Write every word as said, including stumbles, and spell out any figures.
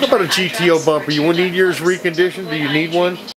How about a G T O bumper? You will need yours reconditioned. Do you need one?